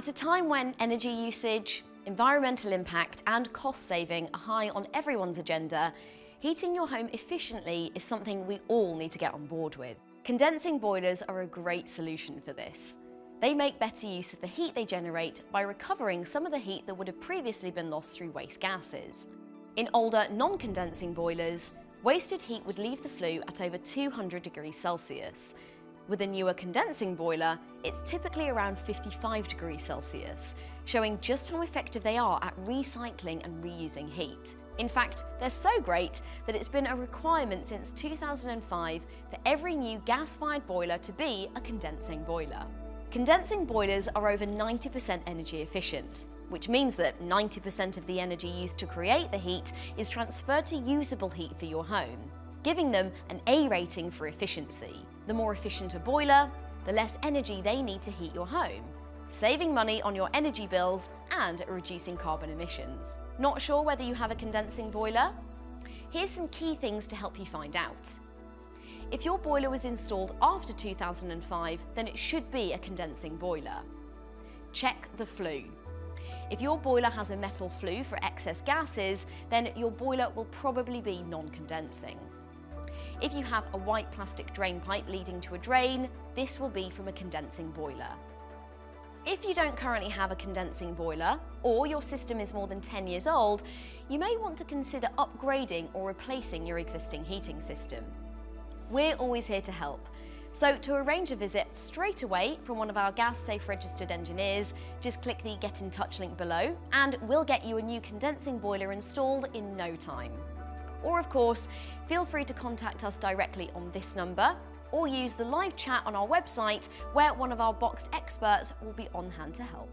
At a time when energy usage, environmental impact and cost saving are high on everyone's agenda, heating your home efficiently is something we all need to get on board with. Condensing boilers are a great solution for this. They make better use of the heat they generate by recovering some of the heat that would have previously been lost through waste gases. In older, non-condensing boilers, wasted heat would leave the flue at over 200 degrees Celsius. With a newer condensing boiler, it's typically around 55 degrees Celsius, showing just how effective they are at recycling and reusing heat. In fact, they're so great that it's been a requirement since 2005 for every new gas-fired boiler to be a condensing boiler. Condensing boilers are over 90% energy efficient, which means that 90% of the energy used to create the heat is transferred to usable heat for your home, giving them an A rating for efficiency. The more efficient a boiler, the less energy they need to heat your home, saving money on your energy bills and reducing carbon emissions. Not sure whether you have a condensing boiler? Here's some key things to help you find out. If your boiler was installed after 2005, then it should be a condensing boiler. Check the flue. If your boiler has a metal flue for excess gases, then your boiler will probably be non-condensing. If you have a white plastic drain pipe leading to a drain, this will be from a condensing boiler. If you don't currently have a condensing boiler, or your system is more than 10 years old, you may want to consider upgrading or replacing your existing heating system. We're always here to help, so to arrange a visit straight away from one of our Gas Safe Registered engineers, just click the Get in Touch link below and we'll get you a new condensing boiler installed in no time. Or of course, feel free to contact us directly on this number or use the live chat on our website where one of our BOXT experts will be on hand to help.